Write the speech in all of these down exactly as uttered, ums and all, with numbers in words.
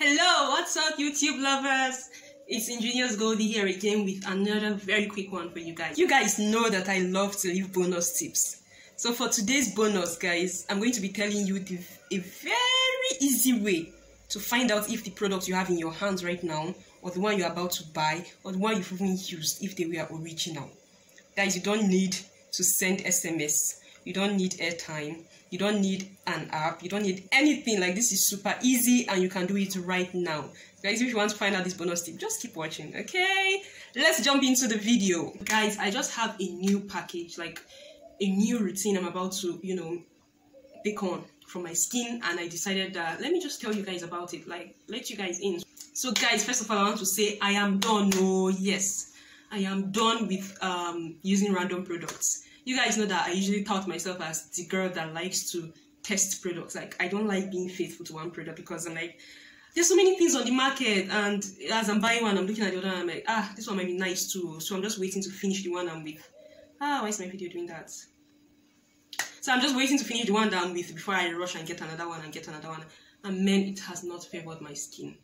Hello, what's up YouTube lovers? It's Ingenious Goldie here again with another very quick one for you guys. You guys know that I love to leave bonus tips. So for today's bonus guys, I'm going to be telling you the, a very easy way to find out if the product you have in your hands right now or the one you're about to buy or the one you've even used, if they were original. Guys, you don't need to send S M S. You don't need airtime. You don't need an app. You don't need anything. Like, this is super easy and you can do it right now. Guys, if you want to find out this bonus tip, just keep watching, okay? Let's jump into the video. Guys, I just have a new package, like a new routine I'm about to, you know, take on for my skin. And I decided that, let me just tell you guys about it, like, let you guys in. So guys, first of all, I want to say I am done. Oh, yes. I am done with um, using random products. You guys know that I usually tout myself as the girl that likes to test products. Like, I don't like being faithful to one product because I'm like, there's so many things on the market, and as I'm buying one, I'm looking at the other and I'm like, ah, this one might be nice too. So I'm just waiting to finish the one I'm with. Ah, why is my video doing that? So I'm just waiting to finish the one that I'm with before I rush and get another one and get another one. And man, it has not favored my skin.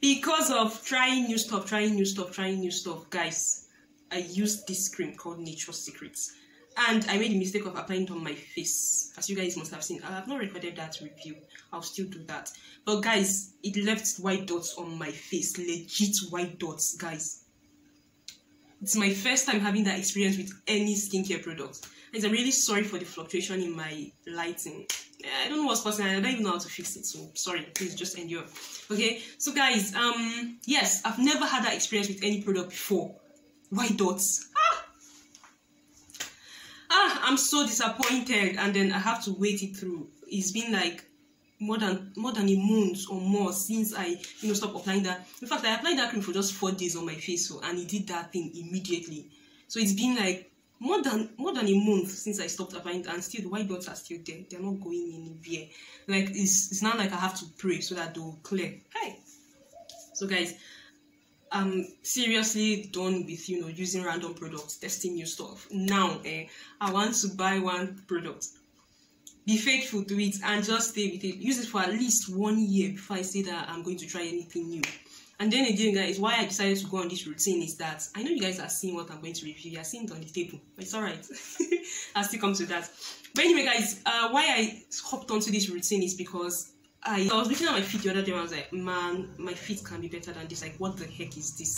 Because of trying new stuff, trying new stuff, trying new stuff, guys. I used this cream called Nature's Secrets and I made the mistake of applying it on my face. As you guys must have seen, I have not recorded that review. I'll still do that. But guys, it left white dots on my face. Legit white dots, guys. It's my first time having that experience with any skincare product. Guys, I'm really sorry for the fluctuation in my lighting. I don't know what's possible. I don't even know how to fix it. So sorry, please just endure. Okay, so guys, um, yes, I've never had that experience with any product before. White dots. Ah! ah, I'm so disappointed, and then I have to wait it through. It's been like more than more than a month or more since I, you know, stopped applying that. In fact, I applied that cream for just four days on my face, so and it did that thing immediately. So it's been like more than more than a month since I stopped applying, and still the white dots are still there. They're not going anywhere. Like it's it's not like I have to pray so that they'll clear. Hey, so guys. I'm seriously done with, you know, using random products, testing new stuff. Now, eh, I want to buy one product. Be faithful to it and just stay with it. Use it for at least one year before I say that I'm going to try anything new. And then again, guys, why I decided to go on this routine is that I know you guys are seeing what I'm going to review. You're seeing it on the table. It's all right. I'll still come to that. But anyway, guys, uh, why I hopped onto this routine is because I, I was looking at my feet the other day and I was like, man, my feet can be better than this. Like, what the heck is this?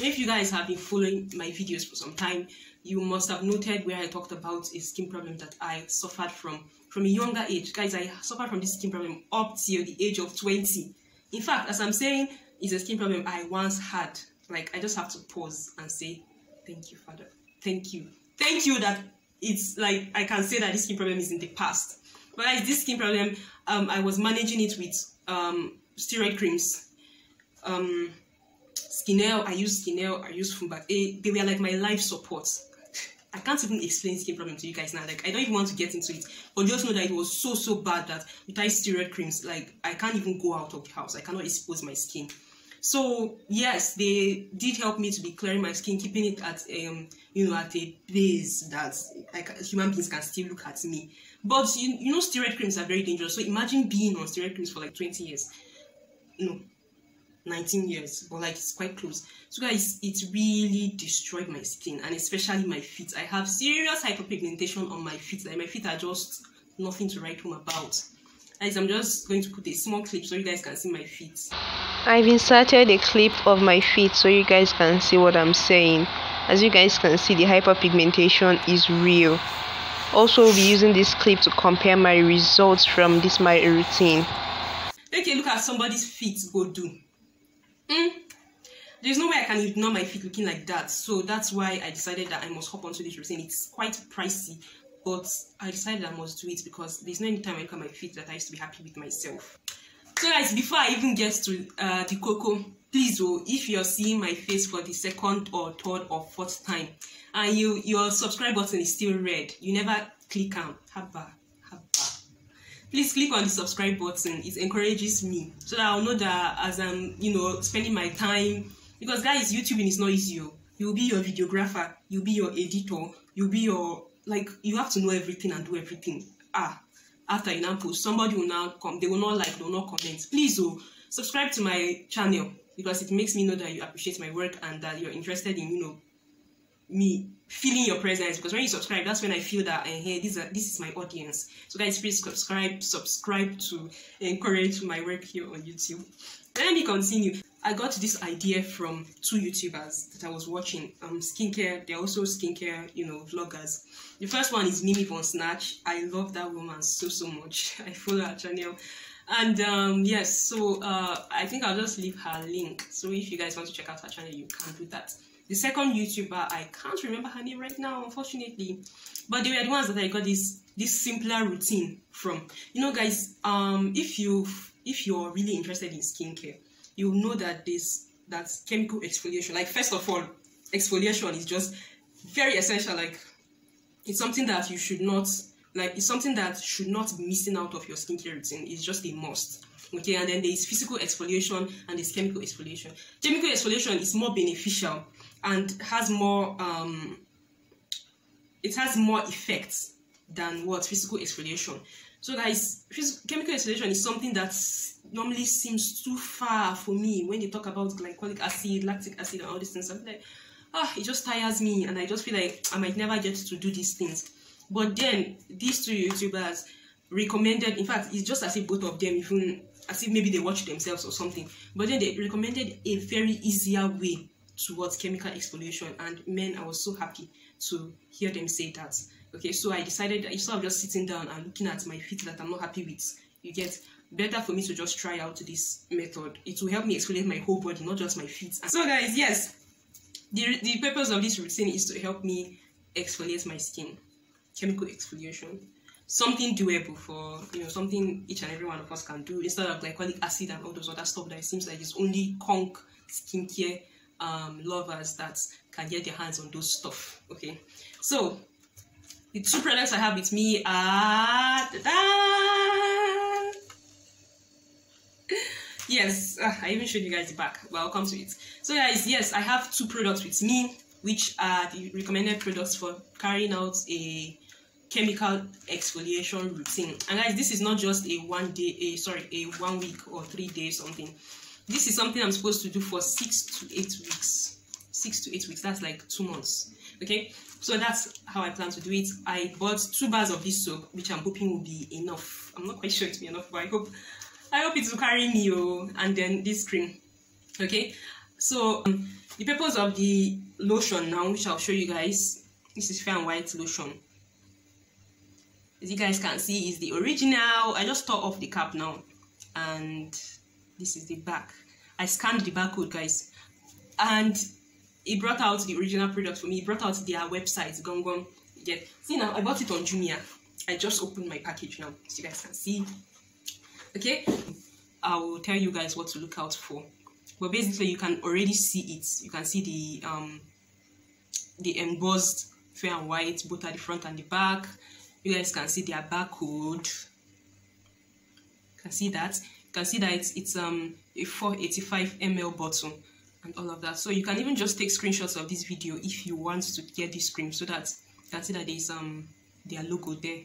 If you guys have been following my videos for some time, you must have noted where I talked about a skin problem that I suffered from from a younger age. Guys, I suffered from this skin problem up till the age of twenty. In fact, as I'm saying, it's a skin problem I once had. Like, I just have to pause and say, thank you, Father. Thank you. Thank you that it's like, I can say that this skin problem is in the past. But guys, this skin problem, um, I was managing it with um, steroid creams. Um, Skinel, I used Skinel, I used Fumbac. They, they were like my life support. I can't even explain skin problem to you guys now. Like, I don't even want to get into it. But just know that it was so, so bad that without steroid creams, like, I can't even go out of the house. I cannot expose my skin. So, yes, they did help me to be clearing my skin, keeping it at, um, you know, at a place that I can, human beings can still look at me. But, you, you know, steroid creams are very dangerous. So imagine being on steroid creams for like twenty years. No, nineteen years. But like, it's quite close. So guys, it really destroyed my skin and especially my feet. I have serious hyperpigmentation on my feet. Like, my feet are just nothing to write home about. Guys, I'm just going to put a small clip so you guys can see my feet. I've inserted a clip of my feet so you guys can see what I'm saying. As you guys can see, the hyperpigmentation is real. Also, we'll be using this clip to compare my results from this my routine. Take a look at somebody's feet go do. Mm. There's no way I can ignore my feet looking like that. So that's why I decided that I must hop onto this routine. It's quite pricey. But I decided I must do it because there's no any time I look at my feet that I used to be happy with myself. So guys, before I even get to uh, the cocoa, please, oh, if you're seeing my face for the second or third or fourth time, and you your subscribe button is still red, you never click on, haba, haba. Please click on the subscribe button. It encourages me so that I'll know that as I'm, you know, spending my time. Because guys, YouTubing is not easy. You'll be your videographer, you'll be your editor, you'll be your... Like, you have to know everything and do everything. Ah, after you now post, somebody will now come, they will not like, they will not comment. Please, oh, subscribe to my channel, because it makes me know that you appreciate my work and that you're interested in, you know, me feeling your presence. Because when you subscribe, that's when I feel that, hey, hey, this, this is my audience. So guys, please subscribe, subscribe to encourage my work here on YouTube. Let me continue. I got this idea from two YouTubers that I was watching, um, skincare, they're also skincare, you know, vloggers. The first one is Mimi Von Snatch. I love that woman so, so much. I follow her channel. And um, yes, so uh, I think I'll just leave her link. So if you guys want to check out her channel, you can do that. The second YouTuber, I can't remember her name right now, unfortunately. But they were the ones that I got this, this simpler routine from. You know, guys, um, if, you, if you're really interested in skincare, you know that this that chemical exfoliation, like first of all, exfoliation is just very essential. Like it's something that you should not, like it's something that should not be missing out of your skincare routine. It's just a must. Okay, and then there is physical exfoliation and there's chemical exfoliation. Chemical exfoliation is more beneficial and has more um it has more effects than what physical exfoliation. So guys, chemical exfoliation is something that normally seems too far for me when they talk about glycolic acid, lactic acid, and all these things. I'm like, ah, it just tires me, and I just feel like I might never get to do these things. But then these two YouTubers recommended, in fact, it's just as if both of them, even as if maybe they watch themselves or something. But then they recommended a very easier way towards chemical exfoliation, and man, I was so happy to hear them say that. Okay, so I decided instead of just sitting down and looking at my feet that I'm not happy with, you get better for me to just try out this method. It will help me exfoliate my whole body, not just my feet. So guys, yes, the, the purpose of this routine is to help me exfoliate my skin. Chemical exfoliation. Something doable for, you know, something each and every one of us can do instead of glycolic acid and all those other stuff that it seems like it's only conk skincare um, lovers that can get their hands on those stuff, okay? So, the two products I have with me are... Ta-da! Yes, uh, I even showed you guys the back, but I'll come to it. So guys, yes, I have two products with me, which are the recommended products for carrying out a chemical exfoliation routine. And guys, this is not just a one day, a, sorry, a one week or three days something. This is something I'm supposed to do for six to eight weeks. Six to eight weeks, that's like two months, okay? So that's how I plan to do it. I bought two bars of this soap, which I'm hoping will be enough. I'm not quite sure it will be enough, but I hope I hope it will carry me, oh, and then this cream, okay? So um, the purpose of the lotion now, which I'll show you guys, this is Fair and White lotion. As you guys can see, is the original. I just tore off the cap now, and this is the back. I scanned the barcode, guys, and it brought out the original product for me. It brought out their website, Gongong. Yeah. See now, I bought it on Jumia. I just opened my package now, so you guys can see. Okay, I will tell you guys what to look out for. But basically, you can already see it. You can see the um, the embossed Fair and White, both at the front and the back. You guys can see their barcode. You can see that. You can see that it's, it's um a four hundred eighty-five milliliters bottle. And all of that, so you can even just take screenshots of this video if you want to get this cream, so that you can see that there's um their logo there.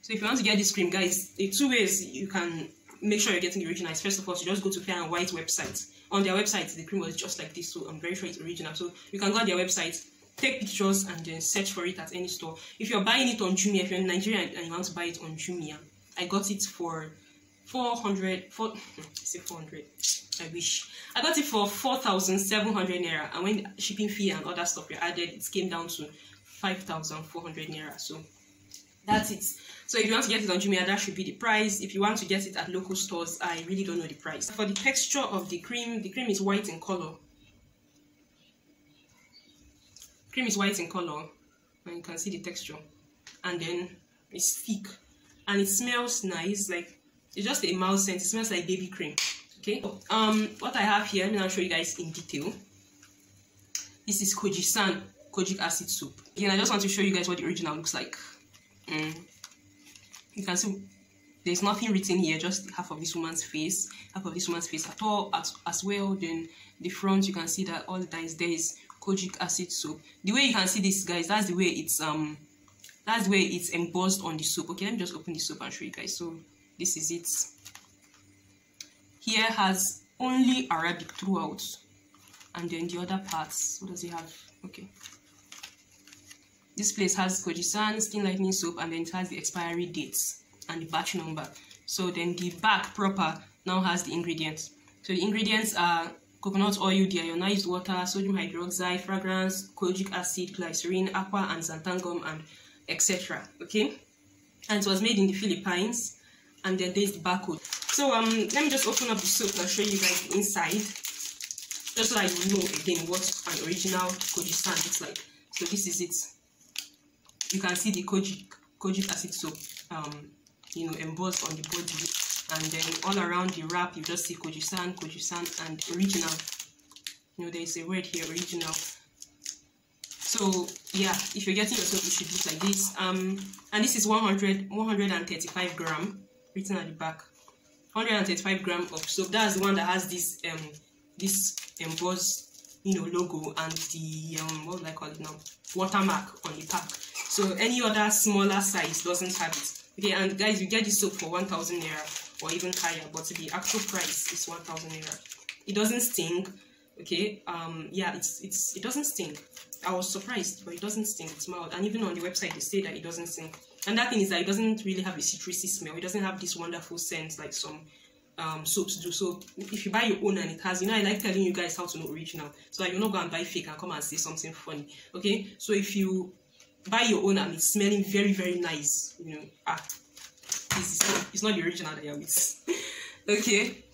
So if you want to get this cream, guys, there are two ways you can make sure you're getting the original. First of all, so just go to Fair and White website. On their website, the cream was just like this, so I'm very sure it's original. So you can go on their website, take pictures, and then search for it at any store. If you're buying it on Jumia, if you're in Nigeria and you want to buy it on Jumia, I got it for four hundred, four, say four hundred, I wish. I got it for four thousand seven hundred naira, and when shipping fee and other stuff were added, it came down to five thousand four hundred naira. So that's it. So if you want to get it on Jumia, that should be the price. If you want to get it at local stores, I really don't know the price. For the texture of the cream, the cream is white in color. Cream is white in color, and you can see the texture. And then it's thick, and it smells nice, like. It's just a mild scent. It smells like baby cream. Okay. Um, what I have here, let me now show you guys in detail. This is Kojie San Kojic Acid Soap. Again, I just want to show you guys what the original looks like. Mm. You can see there's nothing written here. Just half of this woman's face, half of this woman's face at all as, as well. Then the front, you can see that all that is there is Kojic Acid Soap. The way you can see this, guys, that's the way it's um That's where it's embossed on the soap. Okay, let me just open the soap and show you guys. So this is it. Here has only Arabic throughout, and then the other parts, what does it have? Okay, this place has Kojie San Skin Lightening Soap, and then it has the expiry dates and the batch number. So then the back proper now has the ingredients. So the ingredients are coconut oil, deionized water, sodium hydroxide, fragrance, kojic acid, glycerin, aqua, and xanthan gum, and et cetera. Okay, and it was made in the Philippines, and then there's the barcode. So um, let me just open up the soap and show you guys the inside, just so that you know again what an original Kojie San looks like. So this is it. You can see the kojic kojic acid soap, um, you know, embossed on the body. And then all around the wrap, you just see Kojie San, Kojie San, and original. You know, there is a word here, original. So yeah, if you're getting yourself, it should look like this. Um, and this is one hundred, one hundred thirty-five gram, written at the back. one hundred thirty-five gram of soap. That's the one that has this um this embossed, you know, logo and the um what would I call it now? Watermark on the pack. So any other smaller size doesn't have it. Okay, and guys, you get this soap for one thousand naira. Or even higher, but the actual price is one thousand naira. It doesn't stink, okay? Um, yeah, it's it's it doesn't stink. I was surprised, but it doesn't stink. It's mild, and even on the website they say that it doesn't stink. And that thing is that it doesn't really have a citrusy smell. It doesn't have this wonderful scent like some um soaps do. So if you buy your own and it has, you know, I like telling you guys how to know original, so that you're not going to buy fake and come and say something funny, okay? So if you buy your own and it's smelling very very nice, you know, ah. It's not, it's not the original that you're with. Okay.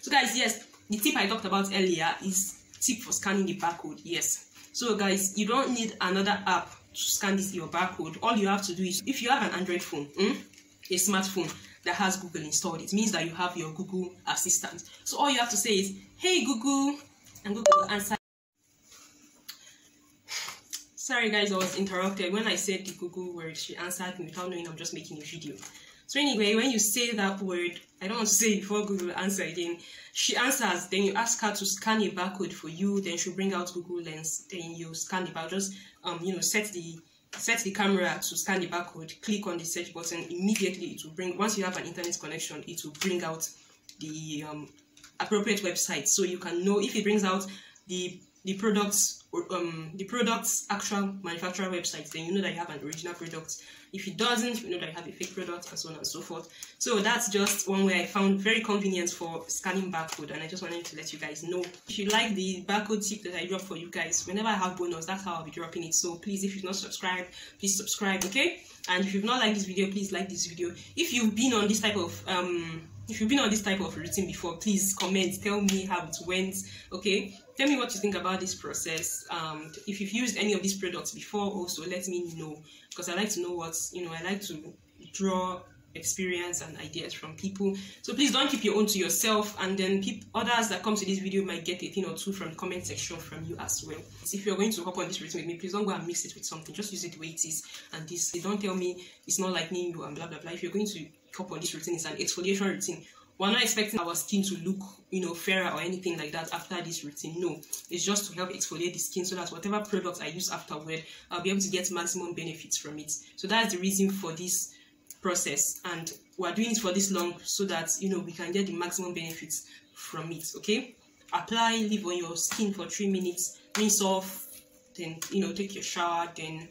So guys, yes, the tip I talked about earlier is tip for scanning the barcode. Yes. So guys, you don't need another app to scan this your barcode. All you have to do is, if you have an Android phone, mm, a smartphone that has Google installed, it means that you have your Google Assistant. So all you have to say is, "Hey Google," and Google will answer. Sorry guys, I was interrupted. When I said the Google word, she answered me without knowing I'm just making a video. So anyway, when you say that word, I don't want to say it before Google answer again. She answers, then you ask her to scan a barcode for you, then she'll bring out Google Lens, then you scan the barcode. Just um, you know, set the set the camera to scan the barcode, click on the search button, immediately it will bring, once you have an internet connection, it will bring out the um, appropriate website, so you can know if it brings out the the products Or, um, the product's actual manufacturer website, then you know that you have an original product. If it doesn't, you know that you have a fake product, and so on and so forth. So that's just one way I found very convenient for scanning barcode, and I just wanted to let you guys know. If you like the barcode tip that I drop for you guys, whenever I have bonus, that's how I'll be dropping it. So please, if you've not subscribed, please subscribe, okay? And if you've not liked this video, please like this video. If you've been on this type of um if you've been on this type of routine before, please comment, tell me how it went, okay? Tell me what you think about this process. Um, if you've used any of these products before, also let me know, because I like to know what, you know, I like to draw experience and ideas from people. So please don't keep your own to yourself, and then people, others that come to this video might get a thing or two from the comment section from you as well. So if you're going to hop on this routine with me, please don't go and mix it with something. Just use it the way it is, and this, don't tell me it's not lightening you and blah blah blah. If you're going to hop on this routine, it's an exfoliation routine. We're not expecting our skin to look, you know, fairer or anything like that after this routine. No, it's just to help exfoliate the skin so that whatever products I use afterward, I'll be able to get maximum benefits from it. So that's the reason for this process, and we're doing it for this long so that, you know, we can get the maximum benefits from it. Okay, apply, leave on your skin for three minutes, rinse off, then, you know, take your shower, then,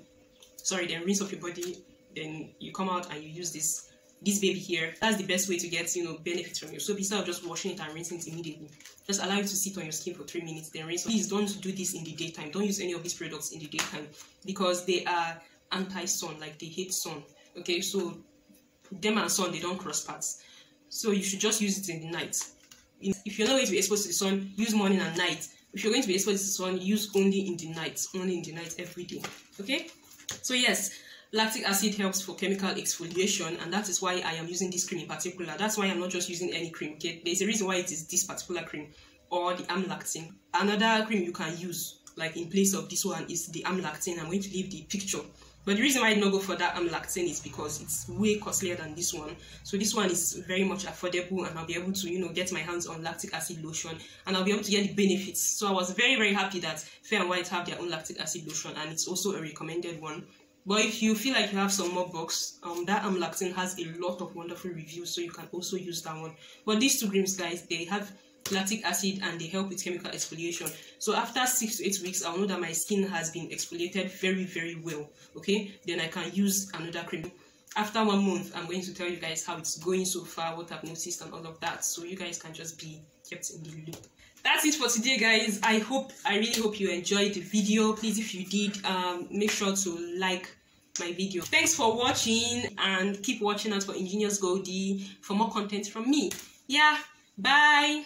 sorry, then rinse off your body, then you come out and you use this. This baby here, that's the best way to get, you know, benefits from your soap. Instead of just washing it and rinsing it immediately, just allow it to sit on your skin for three minutes, then rinse. Please don't do this in the daytime. Don't use any of these products in the daytime because they are anti-sun, like they hate sun. Okay, so them and sun, they don't cross paths. So you should just use it in the night. If you're not going to be exposed to the sun, use morning and night. If you're going to be exposed to the sun, use only in the night, only in the night every day. Okay, so yes. Lactic acid helps for chemical exfoliation, and that is why I am using this cream in particular. That's why I'm not just using any cream. Okay? There's a reason why it is this particular cream, or the AmLactin. Another cream you can use, like in place of this one, is the AmLactin. I'm going to leave the picture But the reason why I did not go for that AmLactin is because it's way costlier than this one. So this one is very much affordable, and I'll be able to, you know, get my hands on lactic acid lotion, and I'll be able to get the benefits. So I was very, very happy that Fair and White have their own lactic acid lotion, and it's also a recommended one. But if you feel like you have some more bucks, um, that AmLactin has a lot of wonderful reviews, so you can also use that one. But these two creams, guys, they have lactic acid and they help with chemical exfoliation. So after six to eight weeks, I'll know that my skin has been exfoliated very, very well. Okay, then I can use another cream. After one month, I'm going to tell you guys how it's going so far, what I've noticed, and all of that. So you guys can just be kept in the loop. That's it for today, guys. I hope, I really hope you enjoyed the video. Please, if you did, um, make sure to like my video. Thanks for watching, and keep watching out for Ingenious Goldie for more content from me. Yeah, bye.